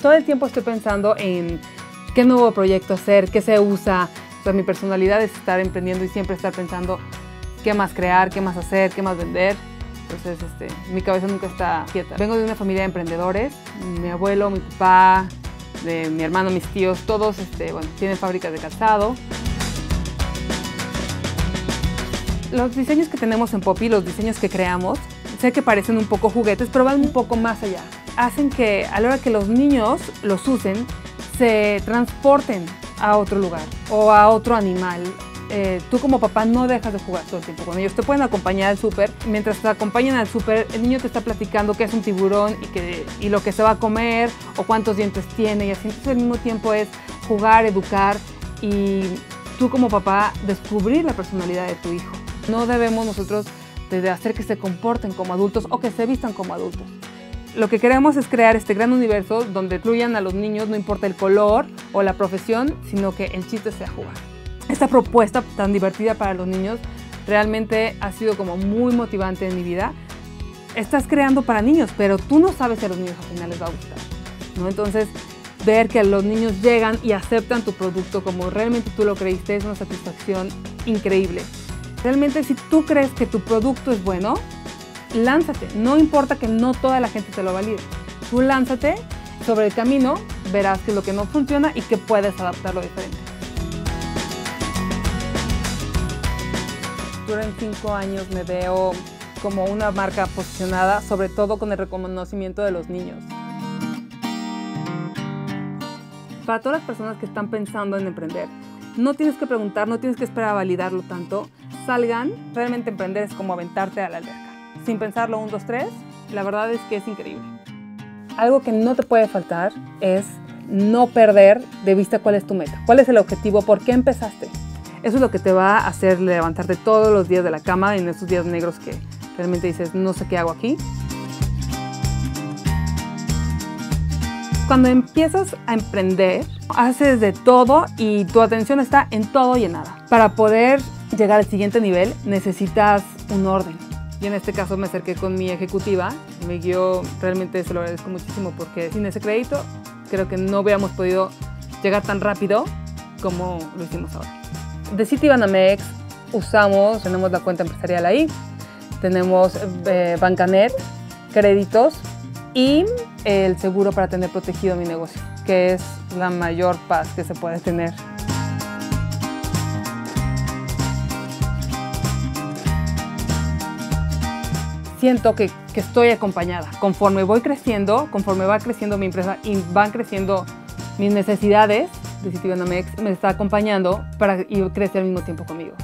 todo el tiempo estoy pensando en qué nuevo proyecto hacer, qué se usa. O sea, mi personalidad es estar emprendiendo y siempre estar pensando qué más crear, qué más hacer, qué más vender. Entonces, mi cabeza nunca está quieta. Vengo de una familia de emprendedores. Mi abuelo, mi papá, mi hermano, mis tíos, todos tienen fábricas de calzado. Los diseños que tenemos en Popi, los diseños que creamos, sé que parecen un poco juguetes, pero van un poco más allá. Hacen que a la hora que los niños los usen, se transporten a otro lugar o a otro animal. Tú como papá no dejas de jugar todo el tiempo con ellos, te pueden acompañar al súper. Mientras te acompañan al súper, el niño te está platicando qué es un tiburón y lo que se va a comer o cuántos dientes tiene y así. Entonces al mismo tiempo es jugar, educar y tú como papá descubrir la personalidad de tu hijo. No debemos nosotros de hacer que se comporten como adultos o que se vistan como adultos. Lo que queremos es crear este gran universo donde incluyan a los niños, no importa el color o la profesión, sino que el chiste sea jugar. Esta propuesta tan divertida para los niños realmente ha sido como muy motivante en mi vida. Estás creando para niños, pero tú no sabes si a los niños al final les va a gustar, ¿no? Entonces, ver que los niños llegan y aceptan tu producto como realmente tú lo creíste es una satisfacción increíble. Realmente, si tú crees que tu producto es bueno, lánzate. No importa que no toda la gente te lo valide. Tú lánzate, sobre el camino verás que es lo que no funciona y que puedes adaptarlo diferente. En 5 años me veo como una marca posicionada, sobre todo con el reconocimiento de los niños. Para todas las personas que están pensando en emprender, no tienes que preguntar, no tienes que esperar a validarlo tanto. Salgan, realmente emprender es como aventarte a la alberca. Sin pensarlo, 1, 2, 3, la verdad es que es increíble. Algo que no te puede faltar es no perder de vista cuál es tu meta, cuál es el objetivo, por qué empezaste. Eso es lo que te va a hacer levantarte todos los días de la cama en estos días negros que realmente dices, no sé qué hago aquí. Cuando empiezas a emprender, haces de todo y tu atención está en todo y en nada. Para poder llegar al siguiente nivel, necesitas un orden. Y en este caso me acerqué con mi ejecutiva, me guió, realmente se lo agradezco muchísimo porque sin ese crédito creo que no hubiéramos podido llegar tan rápido como lo hicimos ahora. De Citibanamex tenemos la cuenta empresarial ahí, tenemos Bancanet, créditos y el seguro para tener protegido mi negocio, que es la mayor paz que se puede tener. Siento que estoy acompañada. Conforme voy creciendo, conforme va creciendo mi empresa y van creciendo mis necesidades, de Citibanamex me está acompañando para crecer al mismo tiempo conmigo.